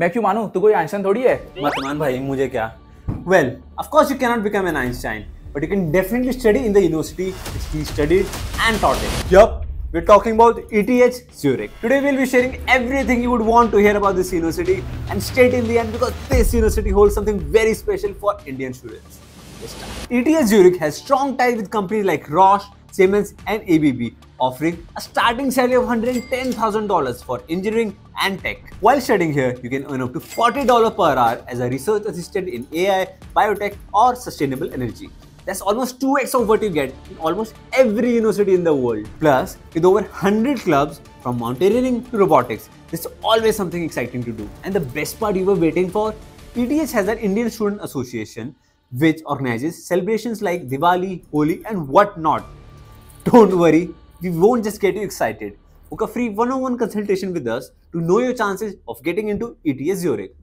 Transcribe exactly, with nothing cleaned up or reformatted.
मैं क्यों मानूं? तू कोई आइंस्टाइन थोड़ी है। मत मान भाई, मुझे क्या। Well of course you can not become an Einstein, but you can definitely study in the university which he studied and taught it. Yup, we're talking about E T H Zurich. Today we'll be sharing everything you would want to hear about this university, and stay till the end because this university holds something very special for Indian students. E T H Zurich has strong ties with companies like Roche, Siemens and A B B, offering a starting salary of one hundred ten thousand dollars for engineering and tech. While studying here, you can earn up to forty dollars per hour as a research assistant in A I, biotech or sustainable energy. That's almost two X of what you get in almost every university in the world. Plus, with over one hundred clubs from mountaineering to robotics, there's always something exciting to do. And the best part you were waiting for, E T H has an Indian Student Association which organizes celebrations like Diwali, Holi and whatnot. Don't worry, we won't just get you excited. Book a free one-on-one consultation with us to know your chances of getting into E T H Zurich.